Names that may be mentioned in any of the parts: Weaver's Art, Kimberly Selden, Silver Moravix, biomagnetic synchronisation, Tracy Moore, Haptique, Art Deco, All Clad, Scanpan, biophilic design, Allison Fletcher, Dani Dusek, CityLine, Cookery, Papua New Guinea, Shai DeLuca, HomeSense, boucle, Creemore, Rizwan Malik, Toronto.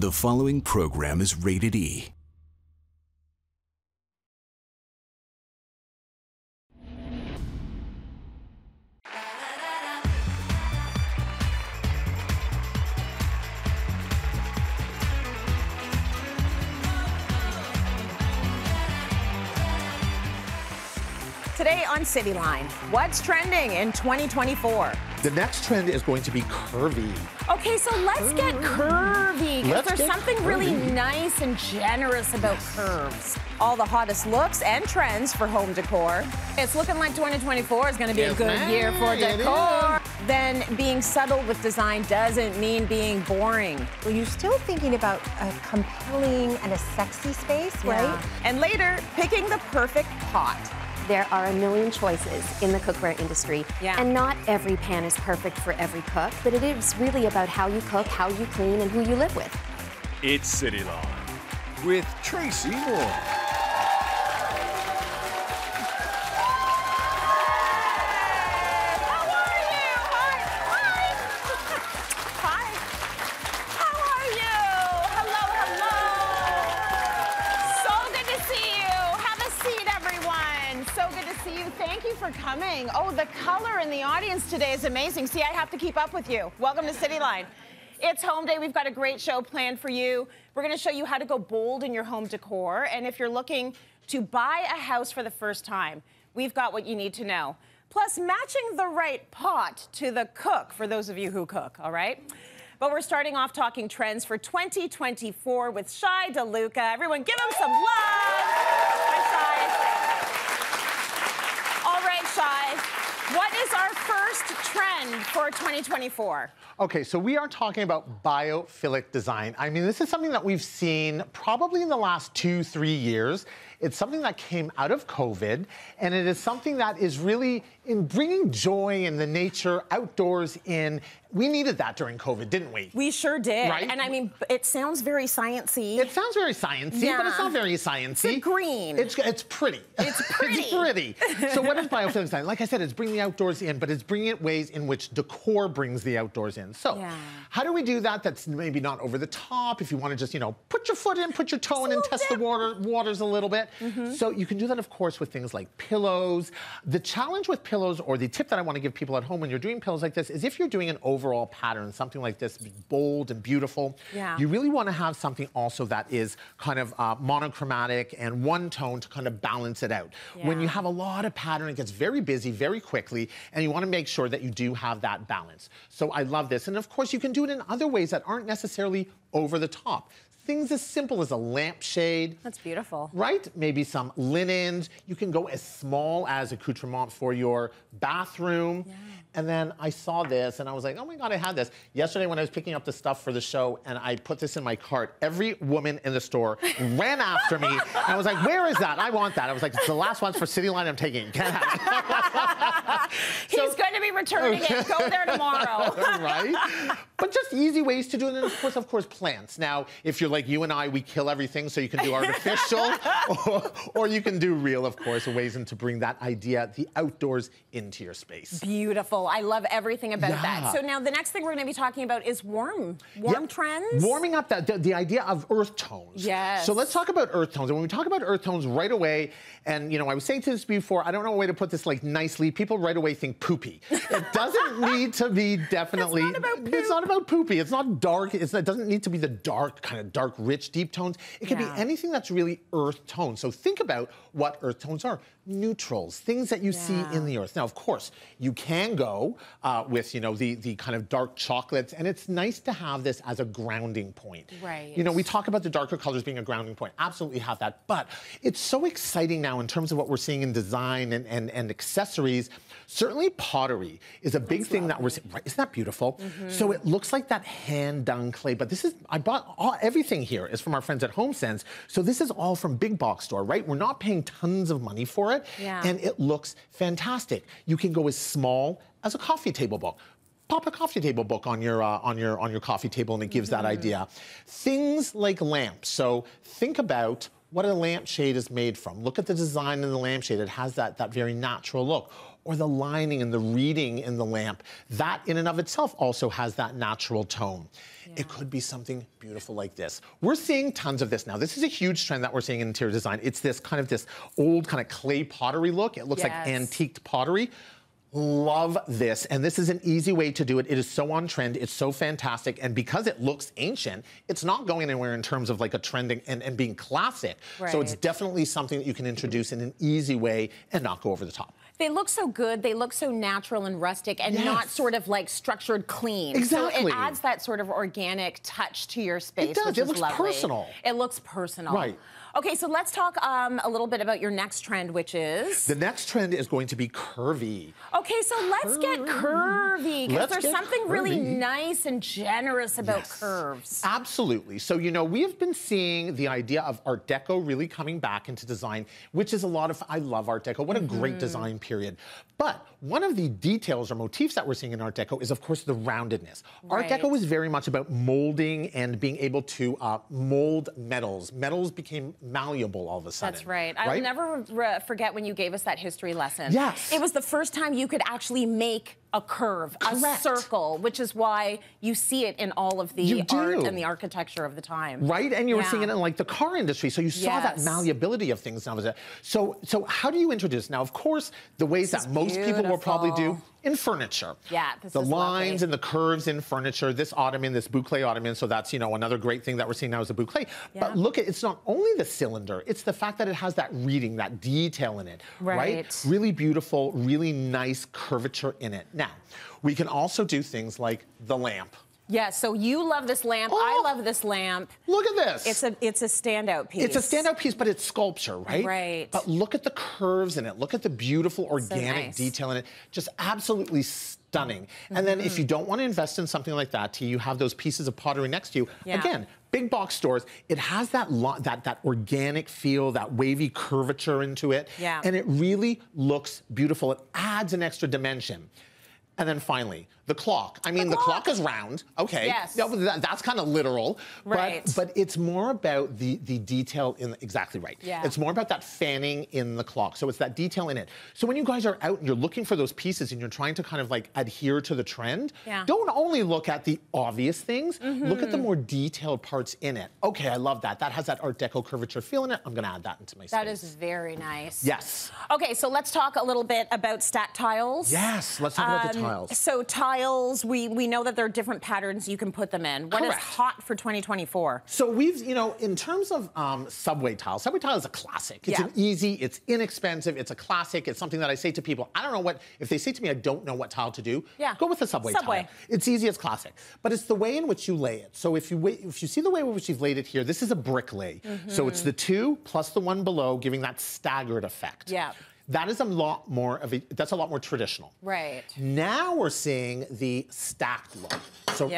The following program is rated E. Today on CityLine, what's trending in 2024? The next trend is going to be curvy. Okay, so let's get curvy, because there's something really nice and generous about curves. All the hottest looks and trends for home decor. It's looking like 2024 is going to be a good year for decor. Then being subtle with design doesn't mean being boring. Well, you're still thinking about a compelling and a sexy space, right? And later, picking the perfect pot. There are a million choices in the cookware industry, and not every pan is perfect for every cook, but it is really about how you cook, how you clean, and who you live with. It's CityLine with Tracy Moore. Coming. Oh, the color in the audience today is amazing. See, I have to keep up with you. Welcome to CityLine. It's home day. We've got a great show planned for you. We're going to show you how to go bold in your home decor. And if you're looking to buy a house for the first time, we've got what you need to know. Plus, matching the right pot to the cook for those of you who cook, all right? But we're starting off talking trends for 2024 with Shai DeLuca. Everyone give him some love. What is our first trend for 2024? Okay, so we are talking about biophilic design. I mean, this is something that we've seen probably in the last 2-3 years. It's something that came out of COVID, and it is something that is really in bringing joy and the nature outdoors in. We needed that during COVID, didn't we? We sure did. Right? And I mean, it sounds very sciencey. It sounds very sciencey, but it's not very sciencey. It's green. It's pretty. It's pretty. It's pretty. So what is biophilic design? Like I said, it's bringing the outdoors in, but it's bringing it ways in which decor brings the outdoors in. So how do we do that? That's maybe not over the top. If you want to just, you know, put your foot in, put your toe in, and test the waters a little bit. So you can do that, of course, with things like pillows. The challenge with pillows, or the tip that I want to give people at home when you're doing pillows like this, is if you're doing an overall pattern, something like this, bold and beautiful, you really want to have something also that is kind of monochromatic and one tone to kind of balance it out. When you have a lot of pattern, it gets very busy very quickly, and you want to make sure that you do have that balance. So I love this. And of course, you can do it in other ways that aren't necessarily over the top. Things as simple as a lampshade. That's beautiful. Right? Maybe some linens. You can go as small as accoutrement for your bathroom. And then I saw this and I was like, oh my God, I had this. Yesterday when I was picking up the stuff for the show and I put this in my cart, every woman in the store ran after me. And I was like, where is that? I want that. I was like, it's the last one's for CityLine, I'm taking it. Can't have it. He's going to be returning it. Go there tomorrow. Right? But just easy ways to do it. And of course, plants. Now, if you're like you and I, we kill everything, so you can do artificial, or you can do real, of course, ways in to bring that idea, the outdoors, into your space. Beautiful. I love everything about that. So now the next thing we're going to be talking about is warm trends. Warming up the idea of earth tones. Yes. So let's talk about earth tones. And when we talk about earth tones right away, and you know, I was saying to this before, I don't know a way to put this like nicely. People right away think poopy. It doesn't need to be definitely. It's not about poop. It's not about poopy. It's not dark. It doesn't need to be the dark kind of dark. Rich, deep tones. It can be anything that's really earth tones. So think about what earth tones are. Neutrals, things that you see in the earth. Now, of course, you can go with, you know, the kind of dark chocolates, and it's nice to have this as a grounding point. Right. You know, we talk about the darker colors being a grounding point. Absolutely have that. But it's so exciting now in terms of what we're seeing in design and accessories. Certainly pottery is a big thing that we're seeing. Right? Isn't that beautiful? So it looks like that hand-done clay, but this is, I bought everything here is from our friends at HomeSense. So this is all from big box store, right? We're not paying tons of money for it. And it looks fantastic. You can go as small as a coffee table book. Pop a coffee table book on your coffee table, and it gives that idea. Things like lamps. So think about what a lampshade is made from. Look at the design in the lampshade. It has that very natural look. Or the lining and the reading in the lamp. That in and of itself also has that natural tone. Yeah. It could be something beautiful like this. We're seeing tons of this now. This is a huge trend that we're seeing in interior design. It's this old kind of clay pottery look. It looks like antiqued pottery. Love this, and this is an easy way to do it. It is so on trend, it's so fantastic, and because it looks ancient, it's not going anywhere in terms of like a trending and being classic. Right. So it's definitely something that you can introduce in an easy way and not go over the top. They look so good, they look so natural and rustic and not sort of like structured clean. Exactly. So it adds that sort of organic touch to your space. It does, which it looks personal. It looks personal. Right. Okay, so let's talk a little bit about your next trend, which is? The next trend is going to be curvy. Okay, so let's get curvy, because there's something really nice and generous about curves. Absolutely. So, you know, we have been seeing the idea of Art Deco really coming back into design, which is a lot of, I love Art Deco. What a great design period. But one of the details or motifs that we're seeing in Art Deco is, of course, the roundedness. Right. Art Deco is very much about molding and being able to mold metals. Metals became malleable all of a sudden. That's right. I'll never forget when you gave us that history lesson. Yes. It was the first time you could actually make a curve, a circle, which is why you see it in all of the art and the architecture of the time. Right, and you were seeing it in like the car industry, so you saw that malleability of things. So how do you introduce? Now, of course, the ways that most people will probably do in furniture. Yeah, this is lines and the curves in furniture. This ottoman, this boucle ottoman. So that's, you know, another great thing that we're seeing now is the boucle. Yeah. But look at it's not only the cylinder; it's the fact that it has that reading, that detail in it. Right. Really beautiful, really nice curvature in it. Now, we can also do things like the lamp. Yeah, so you love this lamp, I love this lamp. Look at this. It's a standout piece. It's a standout piece, but it's sculpture, right? Right. But look at the curves in it. Look at the beautiful organic detail in it. Just absolutely stunning. And then if you don't want to invest in something like that, you have those pieces of pottery next to you. Yeah. Again, big box stores, it has that organic feel, that wavy curvature into it. Yeah. And it really looks beautiful. It adds an extra dimension. And then finally, the clock. I mean, the clock is round, No, that's kind of literal. Right. But it's more about the detail in Yeah. It's more about that fanning in the clock. So it's that detail in it. So when you guys are out and you're looking for those pieces and you're trying to kind of like adhere to the trend, don't only look at the obvious things, look at the more detailed parts in it. Okay, I love that. That has that Art Deco curvature feel in it. I'm gonna add that into my space. That is very nice. Yes. Okay, so let's talk a little bit about stack tiles. Yes, let's talk about the tiles. So tiles, we know that there are different patterns you can put them in. What is hot for 2024? So we've, you know, in terms of subway tile is a classic. It's an easy, it's inexpensive, it's a classic. It's something that I say to people, I don't know what, if they say to me, I don't know what tile to do, go with the subway tile. It's easy, it's classic. But it's the way in which you lay it. So if you see the way in which you've laid it here, this is a brick lay. So it's the two plus the one below, giving that staggered effect. Yeah. That is a lot more of that's a lot more traditional. Right. Now we're seeing the stacked look. So,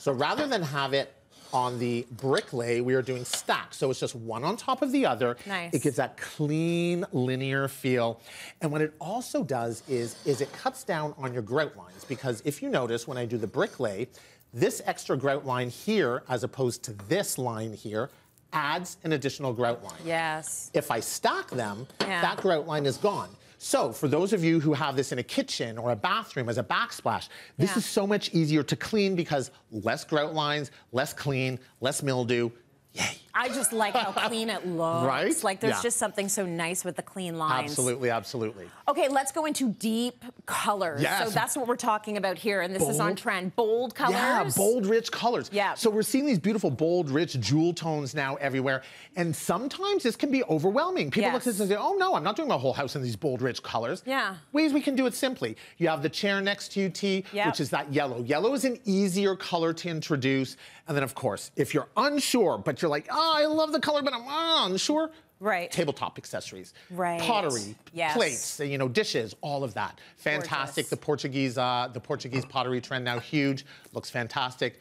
so rather than have it on the brick lay, we are doing stacked. So it's just one on top of the other. Nice. It gives that clean, linear feel. And what it also does is it cuts down on your grout lines, because if you notice when I do the brick lay, this extra grout line here, as opposed to this line here, adds an additional grout line. Yes. If I stack them, that grout line is gone. So for those of you who have this in a kitchen or a bathroom as a backsplash, this is so much easier to clean because less grout lines, less clean, less mildew. Yay. I just like how clean it looks. Right? Like there's just something so nice with the clean lines. Absolutely, absolutely. Okay, let's go into deep colors. Yes. So that's what we're talking about here, and this is on trend. Bold colors. Yeah, bold, rich colors. Yeah. So we're seeing these beautiful, bold, rich jewel tones now everywhere, and sometimes this can be overwhelming. People look at this and say, oh no, I'm not doing my whole house in these bold, rich colors. Yeah. Ways we can do it simply. You have the chair next to you, T, which is that yellow. Yellow is an easier color to introduce, and then of course, if you're unsure, but you're like, oh, I love the color, but I'm unsure. Right. Tabletop accessories. Right. Pottery, plates, you know, dishes, all of that. Fantastic. Gorgeous. The Portuguese pottery trend now huge. Looks fantastic.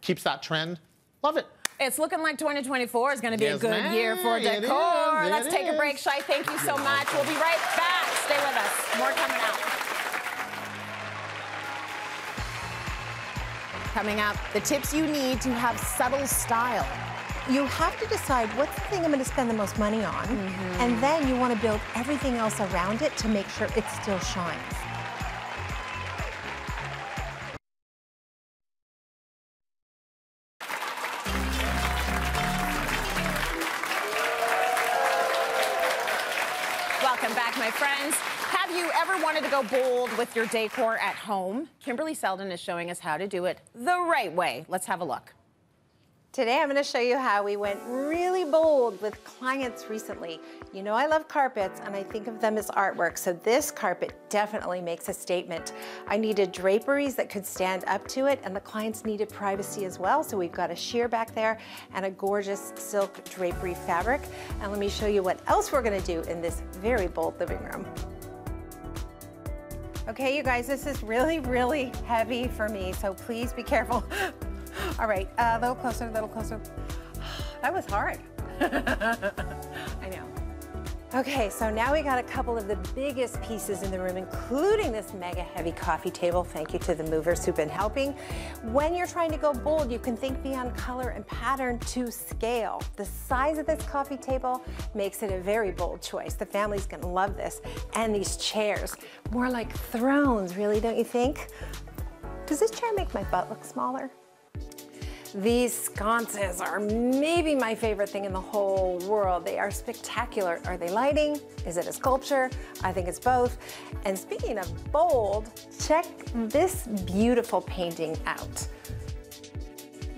Keeps that trend. Love it. It's looking like 2024 is going to be a good year for decor. Let's take a break. Shai, thank you so much. We'll be right back. Stay with us. More coming up. Coming up, the tips you need to have subtle style. you have to decide what's the thing I'm going to spend the most money on, and then you want to build everything else around it to make sure it still shines. Welcome back, my friends. Have you ever wanted to go bold with your decor at home? Kimberly Selden is showing us how to do it the right way. Let's have a look. Today, I'm going to show you how we went really bold with clients recently. You know I love carpets, and I think of them as artwork, so this carpet definitely makes a statement. I needed draperies that could stand up to it, and the clients needed privacy as well, so we've got a sheer back there and a gorgeous silk drapery fabric. And let me show you what else we're going to do in this very bold living room. Okay, you guys, this is really, really heavy for me, so please be careful. All right, a little closer, a little closer. That was hard. I know. Okay, so now we got a couple of the biggest pieces in the room, including this mega heavy coffee table. Thank you to the movers who've been helping. When you're trying to go bold, you can think beyond color and pattern to scale. The size of this coffee table makes it a very bold choice. The family's gonna love this. And these chairs, more like thrones, really, don't you think? Does this chair make my butt look smaller? These sconces are maybe my favorite thing in the whole world. They are spectacular. Are they lighting? Is it a sculpture? I think it's both. And speaking of bold, check this beautiful painting out.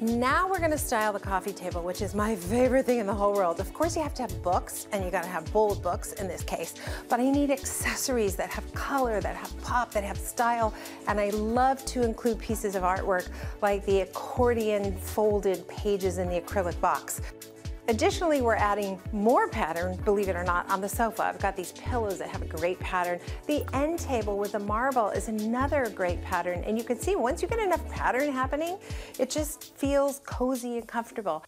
Now we're gonna style the coffee table, which is my favorite thing in the whole world. Of course you have to have books, and you gotta have bold books in this case, but I need accessories that have color, that have pop, that have style, and I love to include pieces of artwork like the accordion folded pages in the acrylic box. Additionally, we're adding more pattern, believe it or not, on the sofa. I've got these pillows that have a great pattern. The end table with the marble is another great pattern. And you can see once you get enough pattern happening, it just feels cozy and comfortable.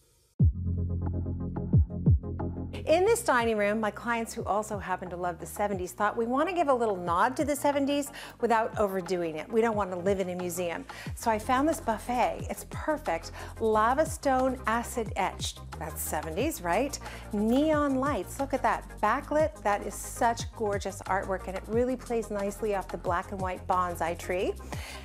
In this dining room, my clients who also happen to love the 70s thought we want to give a little nod to the 70s without overdoing it. We don't want to live in a museum. So I found this buffet. It's perfect. Lava stone acid etched. That's 70s, right? Neon lights. Look at that. Backlit. That is such gorgeous artwork, and it really plays nicely off the black and white bonsai tree.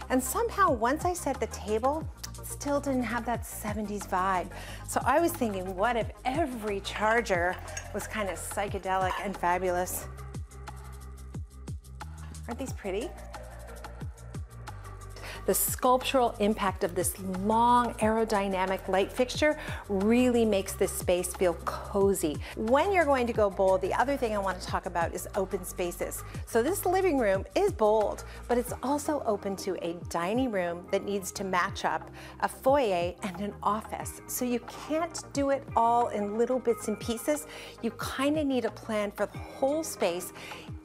And somehow, once I set the table, still didn't have that 70s vibe. So I was thinking, what if every charger was kind of psychedelic and fabulous? Aren't these pretty? The sculptural impact of this long aerodynamic light fixture really makes this space feel cozy. When you're going to go bold, the other thing I want to talk about is open spaces. So this living room is bold, but it's also open to a dining room that needs to match up, a foyer, and an office. So you can't do it all in little bits and pieces. You kind of need a plan for the whole space,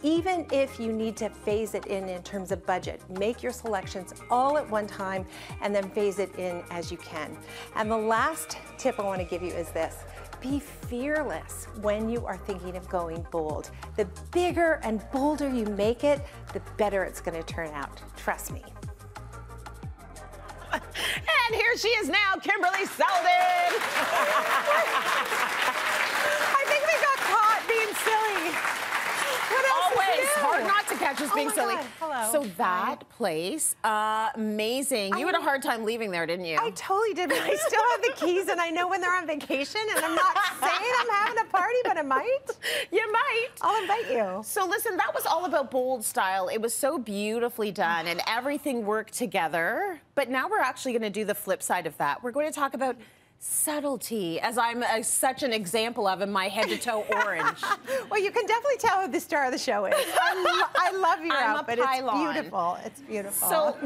even if you need to phase it in terms of budget. Make your selections all at one time and then phase it in as you can. And the last tip I want to give you is this. Be fearless when you are thinking of going bold. The bigger and bolder you make it, the better it's going to turn out. Trust me. And here she is now, Kimberly Selden. I think we got caught being silly. Always hard not to catch us being silly. Hello. So that place, amazing. You had a hard time leaving there, didn't you? I totally did, but I still have the keys, and I know when they're on vacation, and I'm not saying I'm having a party, but I might. You might. I'll invite you. So listen, that was all about bold style. It was so beautifully done, and everything worked together. But now we're actually going to do the flip side of that. We're going to talk about subtlety, as I'm such an example of in my head-to-toe orange. Well, you can definitely tell who the star of the show is. I love your outfit. It's beautiful. It's beautiful. So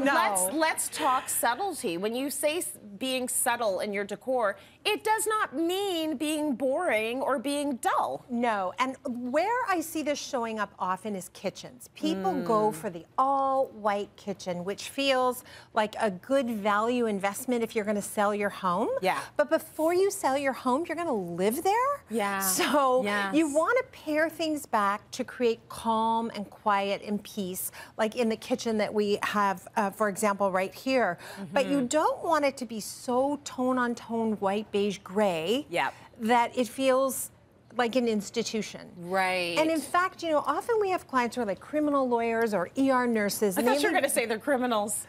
let's talk subtlety. When you say being subtle in your decor, it does not mean being boring or being dull. No, and where I see this showing up often is kitchens. People go for the all-white kitchen, which feels like a good value investment if you're going to sell your home. Yeah. But But before you sell your home, you're going to live there. Yeah. So you want to pare things back to create calm and quiet and peace, like in the kitchen that we have, for example, right here. Mm-hmm. But you don't want it to be so tone-on-tone white, beige, gray that it feels like an institution. Right. And in fact, you know, often we have clients who are like criminal lawyers or ER nurses. I thought you were gonna say they're criminals.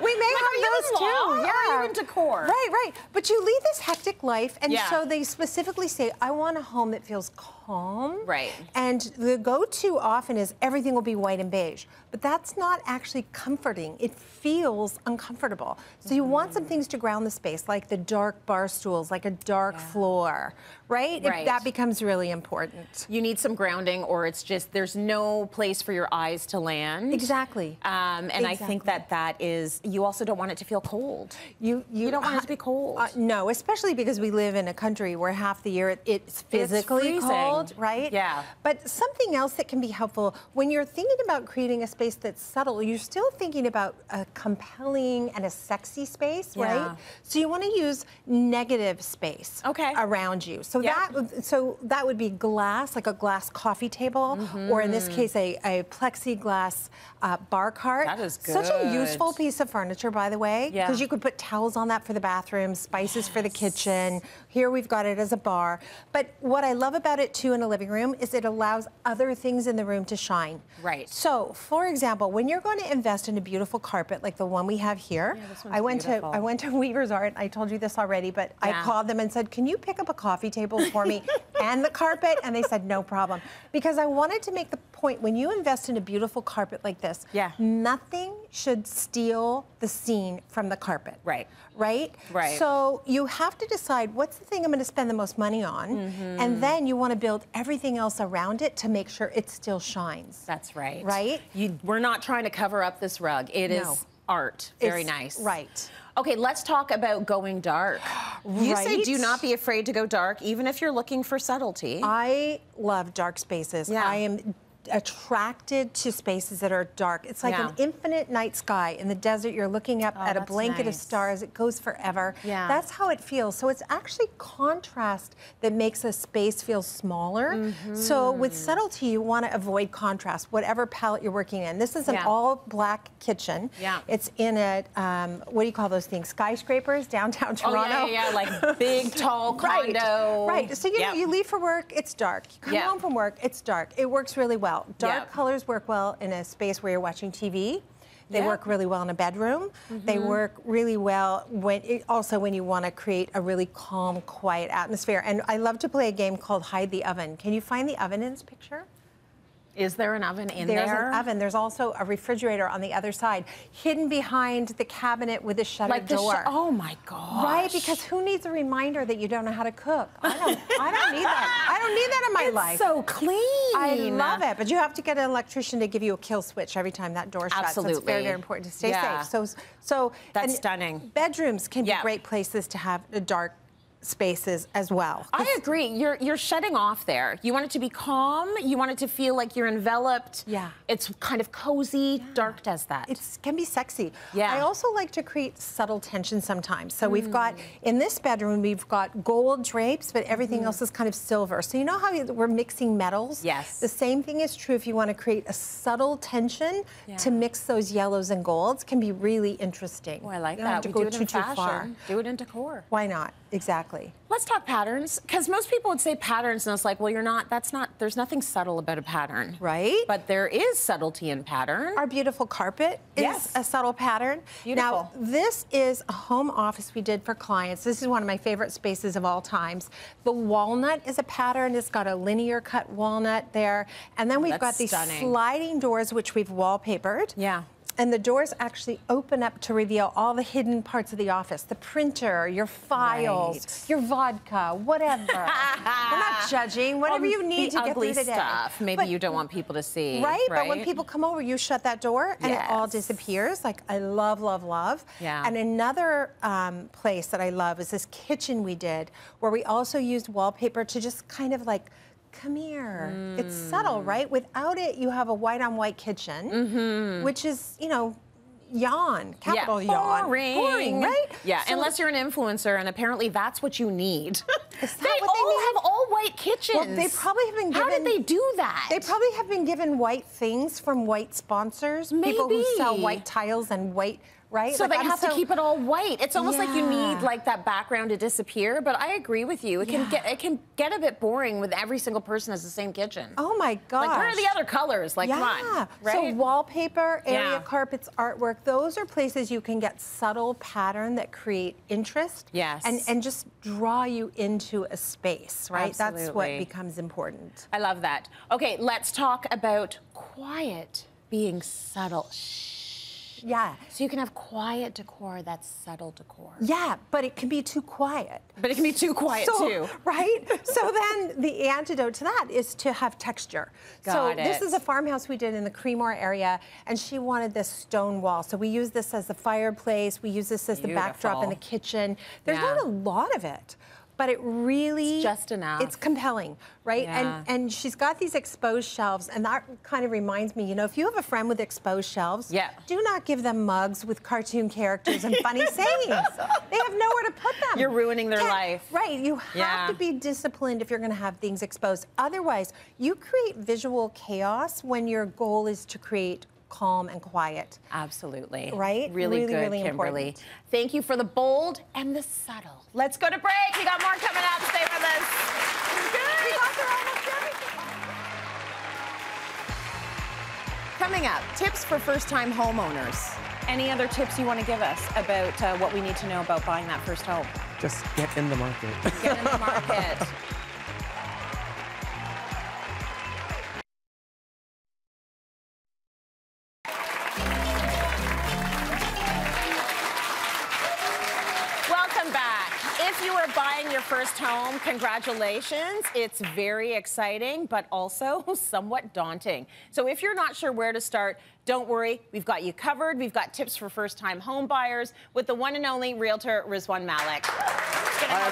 We may have those too. Yeah. Or even decor. Right, right. But you lead this hectic life, and so they specifically say, I want a home that feels calm. Right. And the go-to often is everything will be white and beige. But that's not actually comforting. It feels uncomfortable. So you want some things to ground the space, like the dark bar stools, like a dark floor, right? Right. That becomes really important. You need some grounding, or it's just there's no place for your eyes to land. Exactly. And I think that that is. You also don't want it to feel cold. You don't want it to be cold. No, especially because we live in a country where half the year it's physically cold, right? Yeah. But something else that can be helpful when you're thinking about creating a space that's subtle, you're still thinking about a compelling and a sexy space, right? So you want to use negative space around you. So that would be glass, like a glass coffee table, or in this case, a plexiglass bar cart. That is good. Such a useful piece of furniture, by the way, because you could put towels on that for the bathroom, spices for the kitchen. Here we've got it as a bar. But what I love about it too in a living room is it allows other things in the room to shine. Right. So, for example, when you're going to invest in a beautiful carpet like the one we have here, I went to Weaver's Art. I told you this already, but I called them and said, "Can you pick up a coffee table for me and the carpet?" And they said, "No problem," because I wanted to make the point when you invest in a beautiful carpet like this, nothing should steal the scene from the carpet. Right. Right? Right. So you have to decide what's the thing I'm going to spend the most money on, and then you want to build everything else around it to make sure it still shines. That's right. Right? We're not trying to cover up this rug. It is art. Very nice. Right. Okay, let's talk about going dark. You say do not be afraid to go dark, even if you're looking for subtlety. I love dark spaces. Yeah. I am attracted to spaces that are dark. It's like an infinite night sky in the desert. You're looking up at a blanket of stars. It goes forever. Yeah. That's how it feels. So it's actually contrast that makes a space feel smaller. So with subtlety, you want to avoid contrast, whatever palette you're working in. This is an all black kitchen. Yeah. It's in a, what do you call those things? Skyscrapers, downtown Toronto. Oh, yeah, like big, tall condo. Right, so you know, you leave for work, it's dark. You come home from work, it's dark. It works really well. Dark colors work well in a space where you're watching TV. They work really well in a bedroom. They work really well when you want to create a really calm, quiet atmosphere. And I love to play a game called Hide the Oven. Can you find the oven in this picture? Is there an oven in there? There's an oven. There's also a refrigerator on the other side, hidden behind the cabinet with a shuttered door. Oh my gosh. Right? Because who needs a reminder that you don't know how to cook? I don't need that. I don't need that in my life. It's so clean. I love it. But you have to get an electrician to give you a kill switch every time that door shuts. Absolutely. So it's very, very important to stay safe. So that's stunning. Bedrooms can be great places to have a dark spaces as well. I agree. You're shutting off there. You want it to be calm. You want it to feel like you're enveloped. Yeah. It's kind of cozy. Yeah. Dark does that. It can be sexy. Yeah. I also like to create subtle tension sometimes. So we've got, in this bedroom, we've got gold drapes, but everything else is kind of silver. So you know how we're mixing metals? Yes. The same thing is true if you want to create a subtle tension to mix those yellows and golds can be really interesting. Oh, I like that. We do it in fashion. Do it in decor. Why not? Exactly. Let's talk patterns, because most people would say patterns, and it's like, well, there's nothing subtle about a pattern. Right. But there is subtlety in pattern. Our beautiful carpet is a subtle pattern. Beautiful. Now, this is a home office we did for clients. This is one of my favorite spaces of all times. The walnut is a pattern. It's got a linear cut walnut there. And then we've got these sliding doors, which we've wallpapered. Yeah. And the doors actually open up to reveal all the hidden parts of the office. The printer, your files, your vodka, whatever. We're not judging. Whatever you need to get through the day. Maybe you don't want people to see. Right? But when people come over, you shut that door and it all disappears. Like, I love, love, love. Yeah. And another place that I love is this kitchen we did where we also used wallpaper to just kind of like, come here. It's subtle, right? Without it, you have a white-on-white kitchen, which is, you know, yawn, capital yawn. Boring. Boring, right? Yeah, so unless you're an influencer, and apparently that's what you need. They all have all-white kitchens. Well, they probably have been given... How did they do that? They probably have been given white things from white sponsors. Maybe. People who sell white tiles and white... Right? So like, they have to keep it all white. It's almost like you need like that background to disappear. But I agree with you. It can get a bit boring with every single person has the same kitchen. Oh my gosh. Like where are the other colors? Like come on. Right? So wallpaper, area carpets, artwork. Those are places you can get subtle pattern that create interest. Yes. And just draw you into a space. Right. Absolutely. That's what becomes important. I love that. Okay, let's talk about quiet being subtle. Yeah. So you can have quiet decor that's subtle decor. Yeah, but it can be too quiet. But it can be too quiet too. Right? So then the antidote to that is to have texture. Got it. So this is a farmhouse we did in the Creemore area, and she wanted this stone wall. So we use this as the fireplace. We use this as the backdrop in the kitchen. There's not a lot of it. But it really, it's just enough. It's compelling, right? Yeah. And she's got these exposed shelves, and that kind of reminds me, you know, if you have a friend with exposed shelves, do not give them mugs with cartoon characters and funny sayings. They have nowhere to put them. You're ruining their life. Right, you have to be disciplined if you're gonna have things exposed. Otherwise, you create visual chaos when your goal is to create calm and quiet. Absolutely. Right? Really, really good, really Kimberly. Important. Thank you for the bold and the subtle. Let's go to break. We got more coming up. Stay with us. Good. We got through almost everything. Coming up, tips for first-time homeowners. Any other tips you want to give us about what we need to know about buying that first home? Just get in the market. Get in the market. First home, congratulations. It's very exciting, but also somewhat daunting. So if you're not sure where to start, don't worry, we've got you covered. We've got tips for first-time home buyers with the one and only realtor, Rizwan Malik. Hi,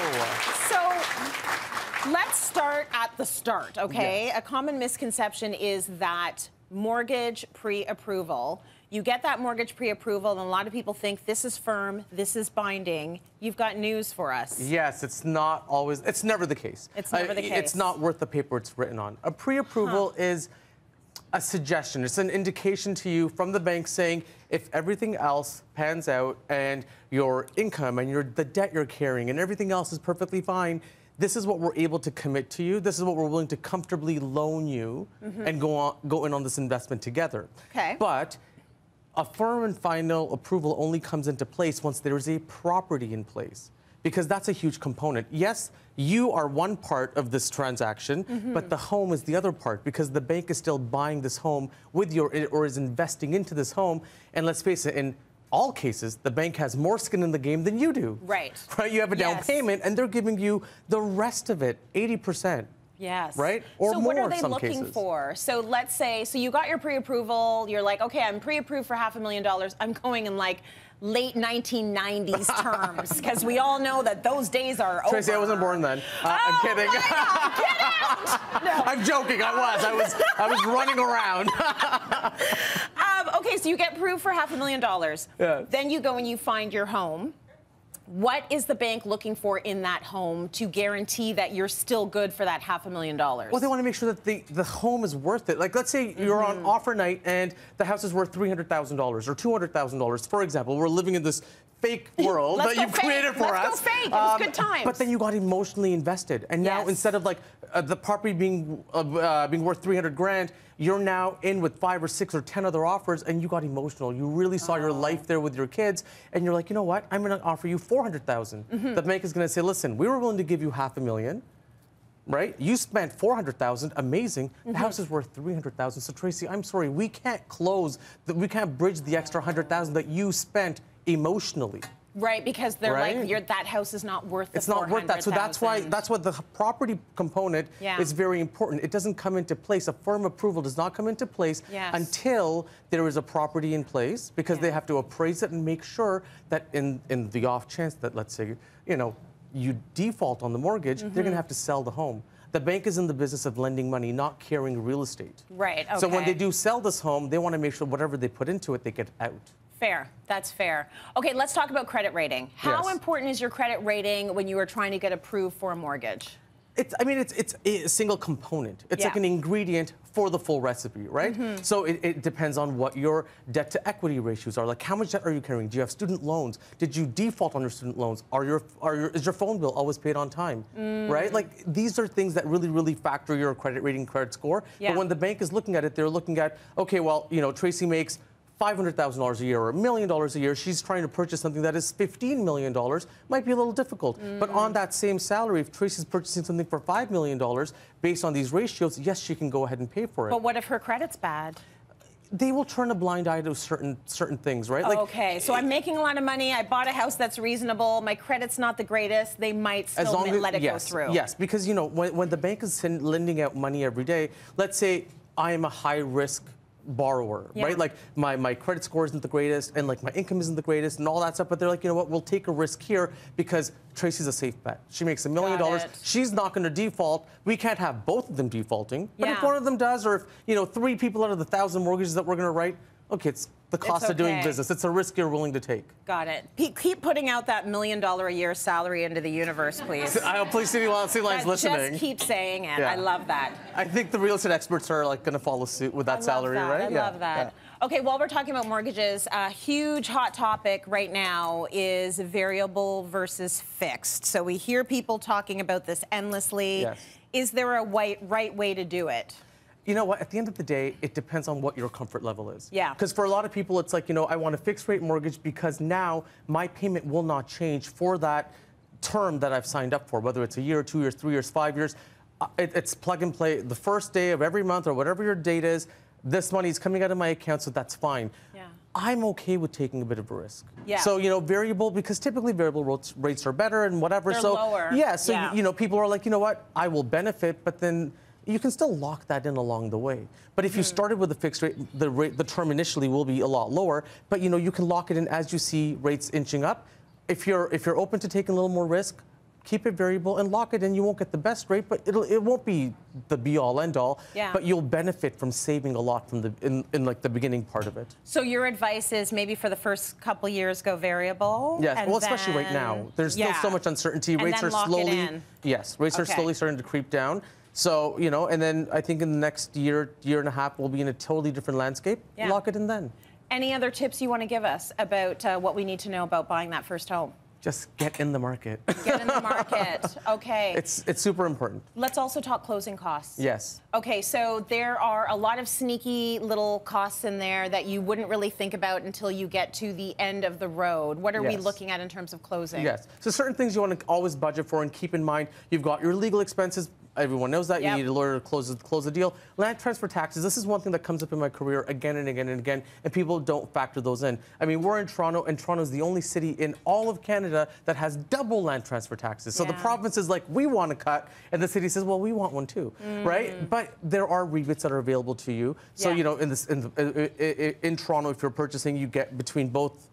everyone. Hello. So let's start at the start, okay? Yes. A common misconception is that mortgage pre-approval. You get that mortgage pre-approval, and a lot of people think this is firm, this is binding. You've got news for us. Yes, it's not always, it's never the case. It's never the case. It's not worth the paper it's written on. A pre-approval is a suggestion. It's an indication to you from the bank saying, if everything else pans out and your income and the debt you're carrying and everything else is perfectly fine, this is what we're able to commit to you. This is what we're willing to comfortably loan you and go in on this investment together. Okay. But a firm and final approval only comes into place once there is a property in place, because that's a huge component. Yes, you are one part of this transaction, but the home is the other part, because the bank is still buying this home with your, or is investing into this home. And let's face it, in all cases, the bank has more skin in the game than you do. Right. Right? You have a down payment, and they're giving you the rest of it, 80%. Yes. Right? Or so more in some cases. So what are they looking for? So let's say, so you got your pre-approval, you're like, okay, I'm pre-approved for $500,000. I'm going in like late 1990s terms, because we all know that those days are over. Tracy, I wasn't born then. I'm kidding. My God, get out! No. I'm joking, I was running around. Okay, so you get approved for $500,000. Yeah. Then you go and you find your home. What is the bank looking for in that home to guarantee that you're still good for that $500,000? Well, they want to make sure that the home is worth it. Like, let's say you're on offer night and the house is worth $300,000 or $200,000. For example, we're living in this fake world that you've created for us. Let's go fake. It was good times. But then you got emotionally invested, and now instead of like the property being worth $300,000, you're now in with 5 or 6 or 10 other offers, and you got emotional. You really saw your life there with your kids, and you're like, you know what? I'm going to offer you $400,000. The bank is going to say, listen, we were willing to give you $500,000. Right? You spent $400,000. Amazing. The house is worth $300,000. So Tracy, I'm sorry, we can't close. We can't bridge the extra $100,000 that you spent emotionally. Right, because they're like, that house is not worth the $400,000. So that's why the property component is very important. It doesn't come into place. A firm approval does not come into place until there is a property in place, because they have to appraise it and make sure that in the off chance that, let's say, you know, you default on the mortgage, they're going to have to sell the home. The bank is in the business of lending money, not carrying real estate. Right, okay. So when they do sell this home, they want to make sure whatever they put into it, they get out. Fair. That's fair. Okay, let's talk about credit rating. How important is your credit rating when you are trying to get approved for a mortgage? I mean, it's a single component. It's like an ingredient for the full recipe, right? Mm-hmm. So it depends on what your debt to equity ratios are. Like, how much debt are you carrying? Do you have student loans? Did you default on your student loans? Is your phone bill always paid on time? Mm. Right? Like, these are things that really, really factor your credit rating, credit score. Yeah. But when the bank is looking at it, they're looking at, okay, well, you know, Tracy makes $500,000 a year or $1 million a year. She's trying to purchase something that is $15 million. Might be a little difficult. Mm. But on that same salary, if Tracy's purchasing something for $5 million, based on these ratios, yes, she can go ahead and pay for it. But what if her credit's bad? They will turn a blind eye to certain things, right? Like, okay, so I'm making a lot of money. I bought a house that's reasonable. My credit's not the greatest. They might still let it go through. Yes, because, you know, when the bank is lending out money every day, let's say I am a high-risk borrower, right? Like my credit score isn't the greatest, and like my income isn't the greatest, and all that stuff. But they're like, you know what? We'll take a risk here because Tracy's a safe bet. She makes $1 million. She's not going to default. We can't have both of them defaulting. But if one of them does, or if, you know, 3 people out of the 1,000 mortgages that we're going to write, okay, it's the cost of doing business. It's a risk you're willing to take. Got it. Keep putting out that $1 million a year salary into the universe, please. Please, CityLine's listening. Just keep saying it. Yeah. I love that. I think the real estate experts are like going to follow suit with that salary, right? I love that. Yeah. Okay, while we're talking about mortgages, a huge hot topic right now is variable versus fixed. So we hear people talking about this endlessly. Yes. Is there a right way to do it? You know what, at the end of the day, it depends on what your comfort level is. Yeah. Because for a lot of people, it's like, you know, I want a fixed rate mortgage because now my payment will not change for that term that I've signed up for, whether it's a year, 2 years, 3 years, 5 years. It's plug and play. The first day of every month or whatever your date is, this money is coming out of my account, so that's fine. Yeah. I'm okay with taking a bit of a risk. Yeah. So, you know, variable, because typically variable rates are better and whatever. They're lower. Yeah, so, you know, people are like, you know what, I will benefit, but then you can still lock that in along the way. But if you started with a fixed rate, the term initially will be a lot lower, but you know, you can lock it in as you see rates inching up. If you're open to taking a little more risk, keep it variable and lock it in. You won't get the best rate, but it won't be the be all end all, but you'll benefit from saving a lot from in like the beginning part of it. So your advice is maybe for the first couple years go variable? Yes, well, especially right now. There's still so much uncertainty. Rates are slowly starting to creep down. So, you know, and then I think in the next year and a half, we'll be in a totally different landscape. Yeah. Lock it in then. Any other tips you want to give us about what we need to know about buying that first home? Just get in the market. Get in the market. Okay. It's super important. Let's also talk closing costs. Yes. Okay, so there are a lot of sneaky little costs in there that you wouldn't really think about until you get to the end of the road. What are we looking at in terms of closing? Yes. So certain things you want to always budget for and keep in mind. You've got your legal expenses. Everyone knows that. You need a lawyer to close the deal. Land transfer taxes. This is one thing that comes up in my career again and again and again, and people don't factor those in. I mean, we're in Toronto, and Toronto's the only city in all of Canada that has double land transfer taxes. So the province is like, we want to cut, and the city says, well, we want one too, right? But there are rebates that are available to you. So you know, in Toronto, if you're purchasing, you get between both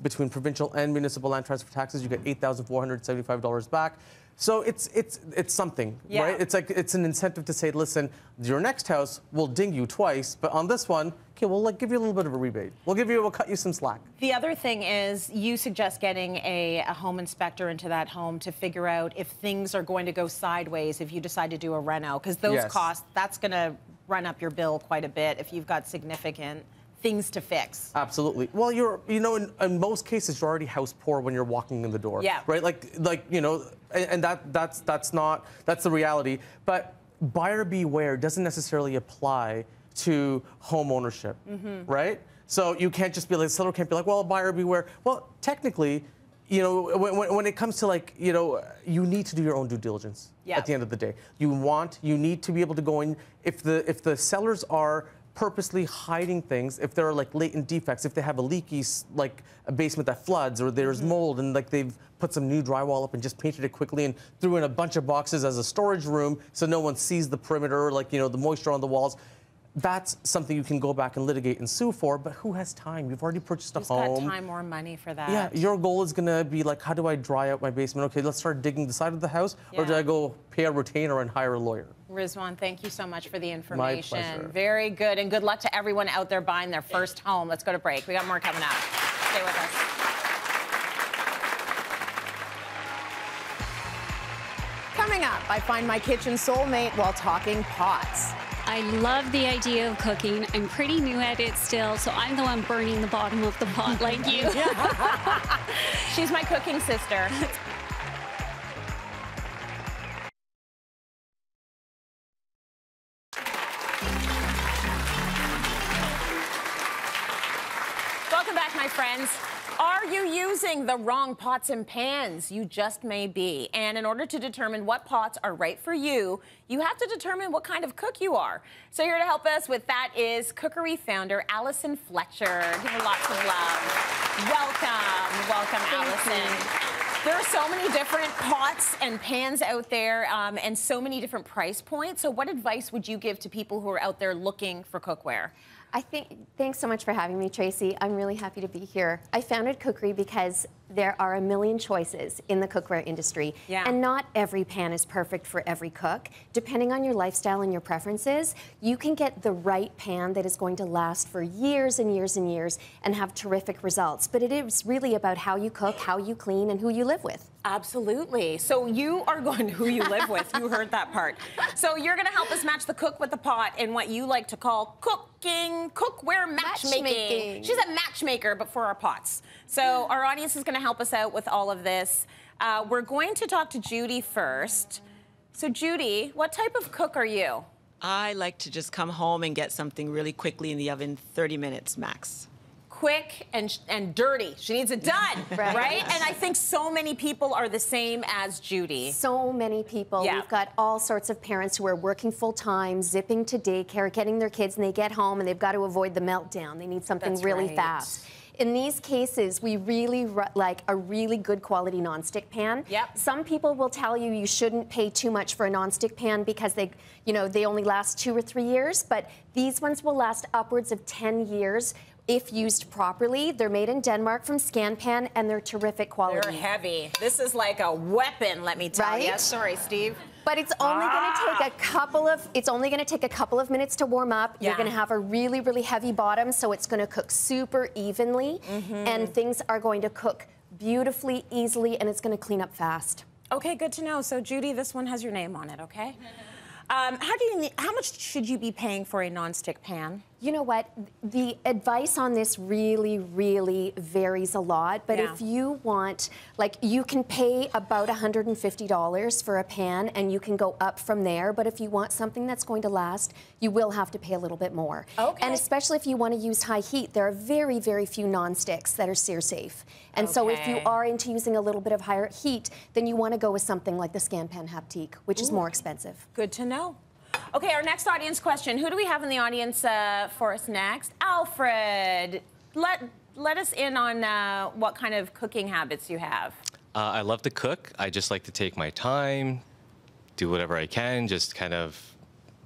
between provincial and municipal land transfer taxes, you get $8,475 back. So it's something, right? It's like, it's an incentive to say, listen, your next house will ding you twice, but on this one, okay, we'll like give you a little bit of a rebate. We'll cut you some slack. The other thing is, you suggest getting a home inspector into that home to figure out if things are going to go sideways if you decide to do a reno, because those costs, that's going to run up your bill quite a bit if you've got significant things to fix. Absolutely. Well, you know, in most cases, you're already house poor when you're walking in the door. Yeah. Right? Like, you know, and that's the reality. But buyer beware doesn't necessarily apply to home ownership, right? So you can't just be like, the seller can't be like, well, buyer beware. Well, technically, you know, when it comes to, like, you know, you need to do your own due diligence at the end of the day. You need to be able to go in. If the sellers are purposely hiding things, if there are like latent defects, if they have a leaky like a basement that floods, or there's mold and like they've put some new drywall up and just painted it quickly and threw in a bunch of boxes as a storage room so no one sees the perimeter, like, you know, the moisture on the walls, that's something you can go back and litigate and sue for, but who has time? You've already purchased a home. Who's got time or money for that? Yeah, your goal is gonna be like, how do I dry out my basement? Okay, let's start digging the side of the house, or do I go pay a retainer and hire a lawyer? Rizwan, thank you so much for the information. My pleasure. Very good, and good luck to everyone out there buying their first home. Let's go to break. We got more coming up. Stay with us. Coming up, I find my kitchen soulmate while talking pots. I love the idea of cooking. I'm pretty new at it still, so I'm the one burning the bottom of the pot like you. She's my cooking sister. Welcome back, my friends. Are you using the wrong pots and pans? You just may be. And in order to determine what pots are right for you, you have to determine what kind of cook you are. So here to help us with that is Cookery founder Allison Fletcher. Give her lots of love. Welcome, welcome, Allison. There are so many different pots and pans out there and so many different price points. So what advice would you give to people who are out there looking for cookware? Thanks so much for having me, Tracy. I'm really happy to be here. I founded Cookery because there are a million choices in the cookware industry. And not every pan is perfect for every cook. Depending on your lifestyle and your preferences, you can get the right pan that is going to last for years and years and years and have terrific results. But it is really about how you cook, how you clean, and who you live with. Absolutely. So you are going to who you live with. You heard that part. So you're going to help us match the cook with the pot in what you like to call cooking, cookware matchmaking. She's a matchmaker, but for our pots. So our audience is going to help us out with all of this. We're going to talk to Judy first. So Judy, what type of cook are you? I like to just come home and get something really quickly in the oven, 30 minutes max. Quick and dirty. She needs it done, right? And I think so many people are the same as Judy. So many people. Yeah. We've got all sorts of parents who are working full-time, zipping to daycare, getting their kids, and they get home, and they've got to avoid the meltdown. They need something really fast. In these cases, we really like a really good quality nonstick pan. Some people will tell you you shouldn't pay too much for a nonstick pan because they, you know, they only last 2 or 3 years, but these ones will last upwards of 10 years. If used properly, they're made in Denmark from Scanpan, and they're terrific quality. They're heavy. This is like a weapon, let me tell you. Sorry, Steve. But it's only going to take a couple of. It's only going to take a couple of minutes to warm up. You're going to have a really, really heavy bottom, so it's going to cook super evenly, and things are going to cook beautifully, easily, and it's going to clean up fast. Okay, good to know. So, Judy, this one has your name on it. Okay. How much should you be paying for a nonstick pan? You know what? The advice on this really, really varies a lot. But if you want, like, you can pay about $150 for a pan, and you can go up from there. But if you want something that's going to last, you will have to pay a little bit more. Okay. And especially if you want to use high heat, there are very, very few nonsticks that are sear safe. And so if you are into using a little bit of higher heat, then you want to go with something like the Scanpan Haptique, which is more expensive. Good to know. Okay, our next audience question. Who do we have in the audience for us next? Alfred, let us in on what kind of cooking habits you have. I love to cook. I just like to take my time, do whatever I can, just kind of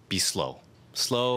be slow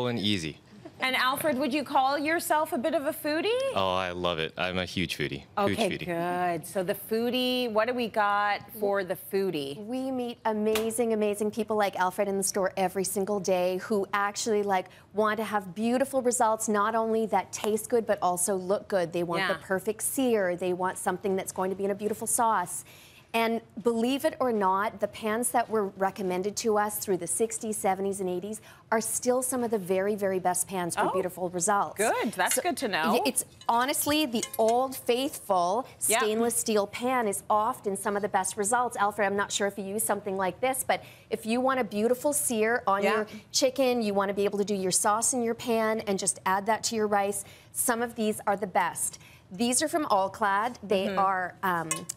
and easy. And Alfred, would you call yourself a bit of a foodie? Oh, I love it. I'm a huge foodie. Okay, huge foodie. Good. So the foodie, what do we got for the foodie? We meet amazing, amazing people like Alfred in the store every single day who actually like want to have beautiful results, not only that taste good, but also look good. They want the perfect sear. They want something that's going to be in a beautiful sauce. And believe it or not, the pans that were recommended to us through the 60s, 70s, and 80s are still some of the very, very best pans for beautiful results. Good, that's good to know. It's honestly the old faithful stainless steel pan is often some of the best results. Alfred, I'm not sure if you use something like this, but if you want a beautiful sear on your chicken, you want to be able to do your sauce in your pan and just add that to your rice, some of these are the best. These are from All Clad. They are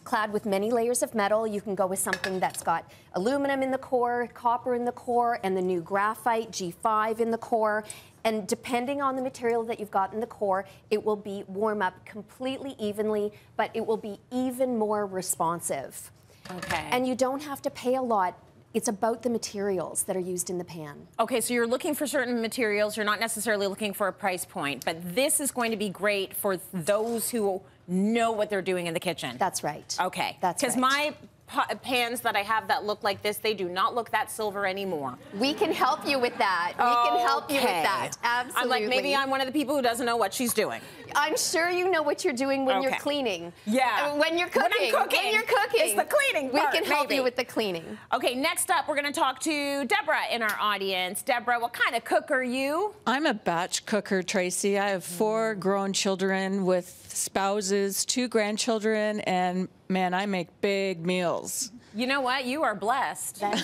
clad with many layers of metal. You can go with something that's got aluminum in the core, copper in the core, and the new graphite G5 in the core. And depending on the material that you've got in the core, it will be warm up completely evenly, but it will be even more responsive. Okay. And you don't have to pay a lot. It's about the materials that are used in the pan. Okay, so you're looking for certain materials. You're not necessarily looking for a price point, but this is going to be great for those who know what they're doing in the kitchen. That's right. Okay. That's right. Because my pans that I have that look like this, they do not look that silver anymore. We can help you with that. We can help you with that. Absolutely. I'm like, maybe I'm one of the people who doesn't know what she's doing. I'm sure you know what you're doing when you're cleaning. Yeah. When you're cooking. When I'm cooking. When you're cooking. It's the cleaning part, we can help you with the cleaning. Okay, next up, we're going to talk to Deborah in our audience. Deborah, what kind of cook are you? I'm a batch cooker, Tracy. I have four grown children with spouses, two grandchildren, and man, I make big meals. You know what? You are blessed. That sounds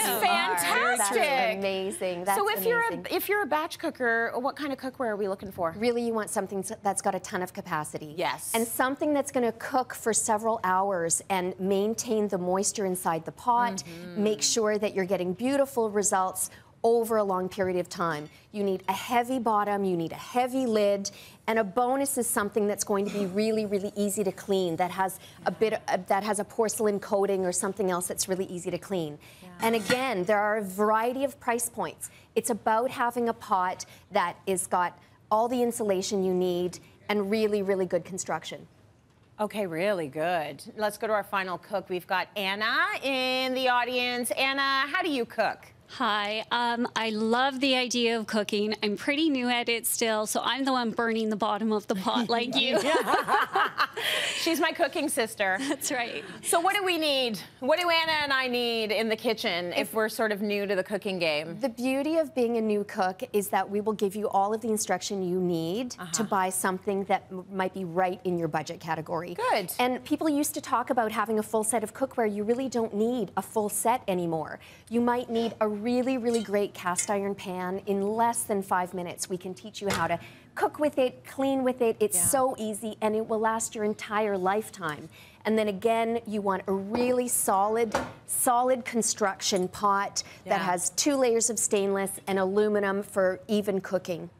fantastic. That's amazing. That's so if you're a batch cooker, what kind of cookware are we looking for? Really, you want something that's got a ton of capacity. Yes. And something that's going to cook for several hours and maintain the moisture inside the pot, make sure that you're getting beautiful results over a long period of time. You need a heavy bottom, you need a heavy lid, and a bonus is something that's going to be really, really easy to clean, that has a bit of, that has a porcelain coating or something else that's really easy to clean. Yeah. And again, there are a variety of price points. It's about having a pot that is got all the insulation you need and really, really good construction. Okay, really good. Let's go to our final cook. We've got Anna in the audience. Anna, how do you cook? Hi, I love the idea of cooking. I'm pretty new at it still, so I'm the one burning the bottom of the pot like you. She's my cooking sister. That's right. So what do we need? What do Anna and I need in the kitchen if we're sort of new to the cooking game? The beauty of being a new cook is that we will give you all of the instruction you need to buy something that might be right in your budget category. Good. And people used to talk about having a full set of cookware. You really don't need a full set anymore. You might need a really, really great cast iron pan. In less than 5 minutes, we can teach you how to cook with it, clean with it. It's so easy, and it will last your entire lifetime. And then again, you want a really solid construction pot that has 2 layers of stainless and aluminum for even cooking.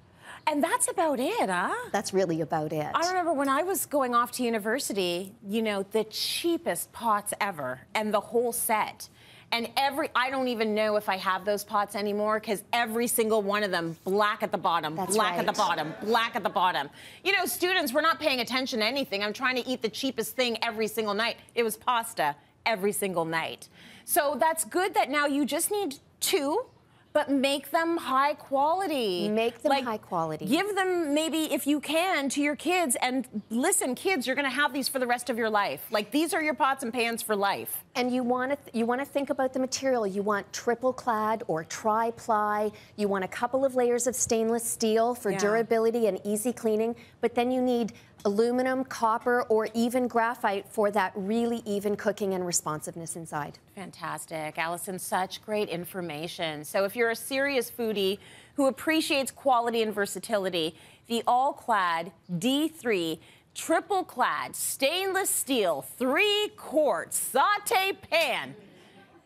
And that's about it, huh? That's really about it. I remember when I was going off to university, you know, the cheapest pots ever, and the whole set. And I don't even know if I have those pots anymore, because every single one of them, black at the bottom, black at the bottom, black at the bottom. You know, students, we're not paying attention to anything. I'm trying to eat the cheapest thing every single night. It was pasta every single night. So that's good that now you just need 2, but make them high quality. Make them high quality. Give them, maybe, if you can, to your kids. And listen, kids, you're gonna have these for the rest of your life. Like, these are your pots and pans for life. And you wanna think about the material. You want triple clad or tri-ply. You want a couple of layers of stainless steel for durability and easy cleaning. But then you need aluminum, copper, or even graphite for that really even cooking and responsiveness inside. Fantastic. Allison, such great information. So if you're a serious foodie who appreciates quality and versatility, the All Clad D3 triple clad stainless steel 3-quart saute pan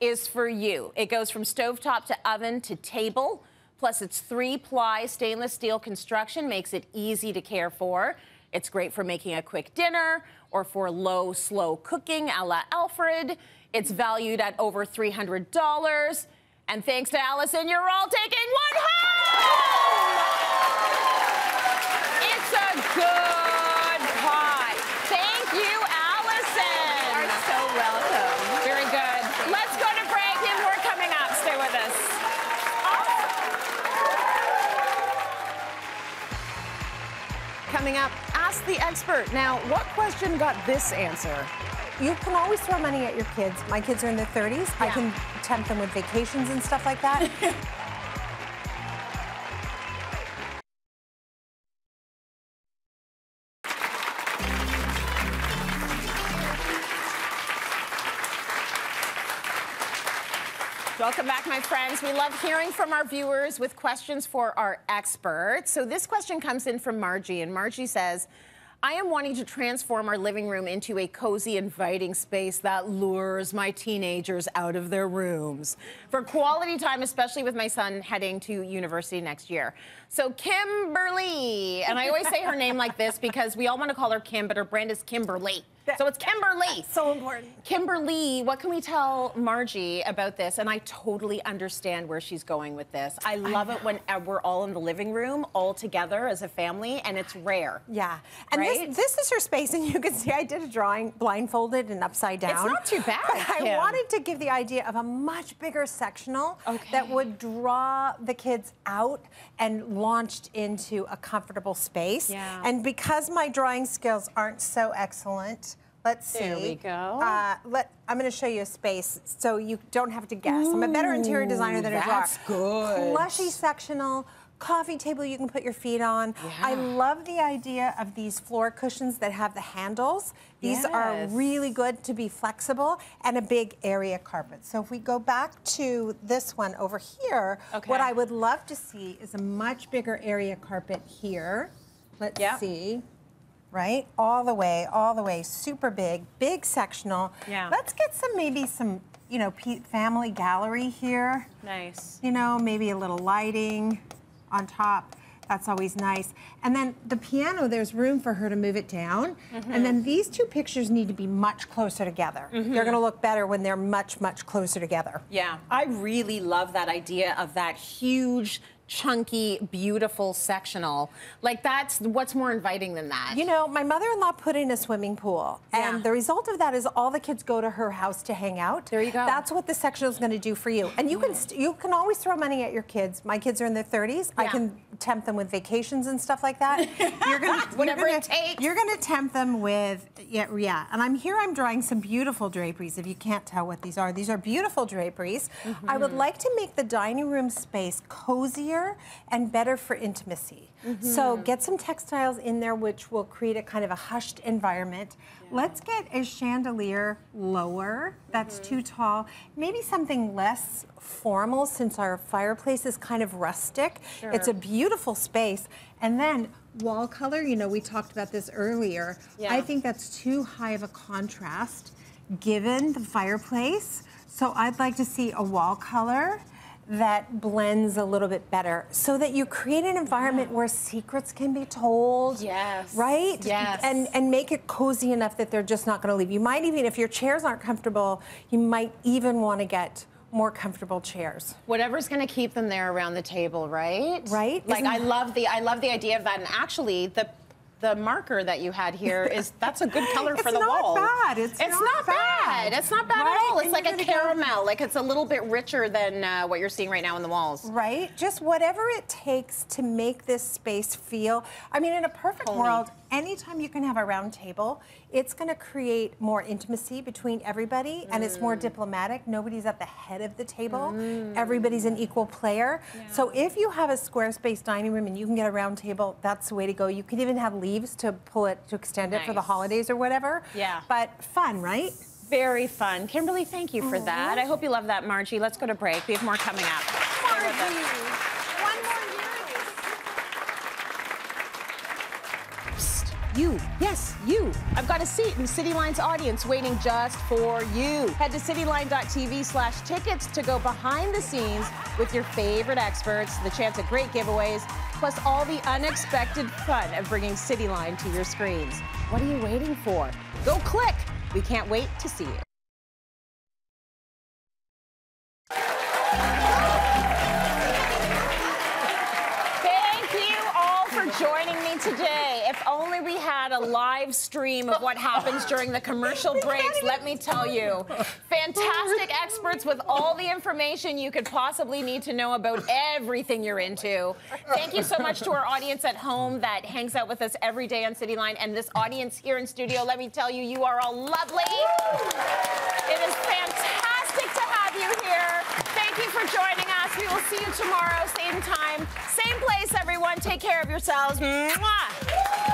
is for you. It goes from stovetop to oven to table, plus its 3-ply stainless steel construction makes it easy to care for. It's great for making a quick dinner or for low, slow cooking a la Alfred. It's valued at over $300. And thanks to Allison, you're all taking one home! It's a good pot. Thank you, Allison. You are so welcome. Very good. Let's go to break and we're coming up. Stay with us. Coming up, ask the expert. Now, what question got this answer? You can always throw money at your kids. My kids are in their 30s. Yeah. I can tempt them with vacations and stuff like that. Welcome back, my friends. We love hearing from our viewers with questions for our experts. So this question comes in from Margie, and Margie says, I am wanting to transform our living room into a cozy, inviting space that lures my teenagers out of their rooms for quality time, especially with my son heading to university next year. So Kimberly, and I always say her name like this because we all want to call her Kim, but her brand is Kimberly. So it's Kimberly. So important. Kimberly, what can we tell Margie about this? And I totally understand where she's going with this. I love it when we're all in the living room, all together as a family, and it's rare. Yeah. And right? this is her space, and you can see I did a drawing blindfolded and upside down. It's not too bad. But I wanted to give the idea of a much bigger sectional that would draw the kids out and launched into a comfortable space. Yeah. And because my drawing skills aren't so excellent, let's see. There we go. I'm going to show you a space so you don't have to guess. Ooh, I'm a better interior designer than a drawer. That's good. Plushy sectional. Coffee table you can put your feet on. Yeah. I love the idea of these floor cushions that have the handles. These are really good to be flexible, and a big area carpet. So if we go back to this one over here, what I would love to see is a much bigger area carpet here. Let's see. Right? All the way, super big, big sectional. Yeah. Let's get some, maybe some, you know, family gallery here. Nice. You know, maybe a little lighting on top. That's always nice. And then the piano, there's room for her to move it down. Mm-hmm. And then these two pictures need to be much closer together. Mm-hmm. They're gonna look better when they're much, much closer together. Yeah, I really love that idea of that huge, chunky, beautiful sectional. Like, that's what's more inviting than that. You know, my mother-in-law put in a swimming pool, and the result of that is all the kids go to her house to hang out. There you go. That's what the sectional is going to do for you. And you can always throw money at your kids. My kids are in their 30s. I can tempt them with vacations and stuff like that. You're gonna you're gonna tempt them with And I'm drawing some beautiful draperies. If you can't tell what these are, beautiful draperies. Mm-hmm. I would like to make the dining room space cozier and better for intimacy. Mm-hmm. So get some textiles in there, which will create a kind of a hushed environment. Yeah. Let's get a chandelier lower. That's too tall. Maybe something less formal, since our fireplace is kind of rustic. Sure. It's a beautiful space. And then wall color, you know, we talked about this earlier. Yeah. I think that's too high of a contrast given the fireplace. So I'd like to see a wall color that blends a little bit better, so that you create an environment where secrets can be told, right? Yes. And make it cozy enough that they're just not gonna leave. You might even, if your chairs aren't comfortable, you might even wanna get more comfortable chairs. Whatever's gonna keep them there around the table, right? Right. Like, I love the idea of that, and actually, the marker that you had here is that's a good color for the wall. It's not bad. It's not bad at all. It's like a caramel. Like, it's a little bit richer than what you're seeing right now in the walls. Right. Just whatever it takes to make this space feel. I mean, in a perfect world, anytime you can have a round table, it's going to create more intimacy between everybody, and it's more diplomatic. Nobody's at the head of the table. Everybody's an equal player. Yeah. So if you have a square space dining room and you can get a round table, that's the way to go. You could even have leaves to pull it, to extend it for the holidays or whatever. Yeah. But fun, right? Very fun. Kimberly, thank you for that. I hope you love that, Margie. Let's go to break. We have more coming up. Margie. You. Yes, you. I've got a seat in CityLine's audience waiting just for you. Head to cityline.tv/tickets to go behind the scenes with your favorite experts, the chance at great giveaways, plus all the unexpected fun of bringing CityLine to your screens. What are you waiting for? Go click. We can't wait to see you. A live stream of what happens during the commercial breaks, let me tell you. Fantastic experts with all the information you could possibly need to know about everything you're into. Thank you so much to our audience at home that hangs out with us every day on CityLine, and this audience here in studio. Let me tell you, you are all lovely. It is fantastic to have you here. Thank you for joining us. We will see you tomorrow, same time, same place, everyone. Take care of yourselves. Mwah.